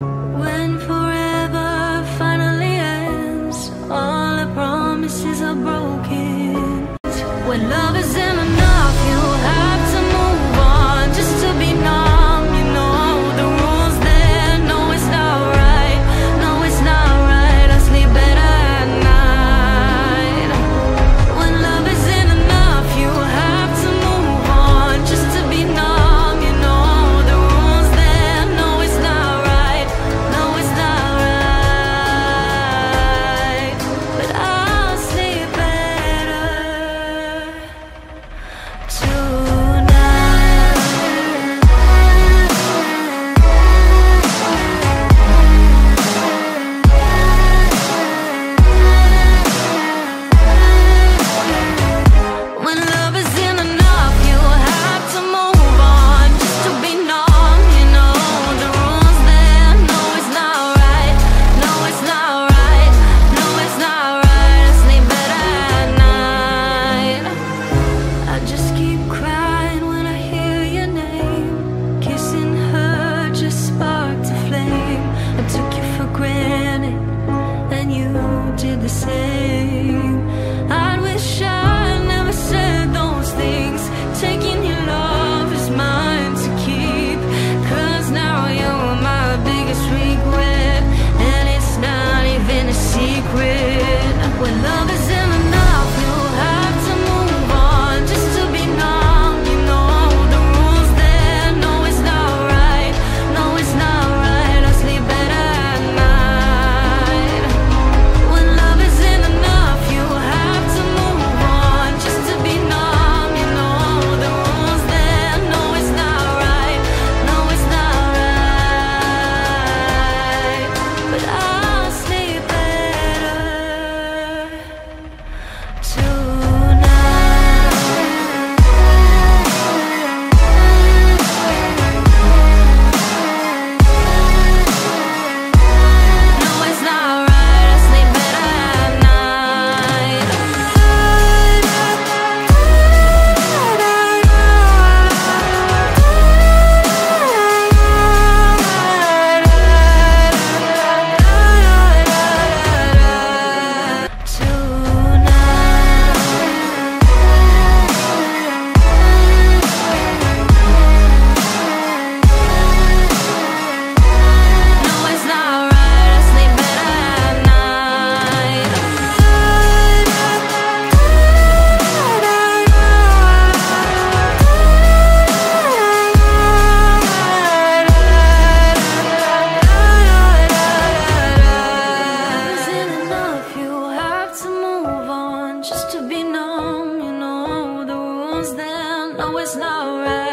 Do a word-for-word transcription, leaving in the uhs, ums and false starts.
When forever finally ends, all the promises are broken. When love is in a just to be numb, you know the rules, then no, it's not right.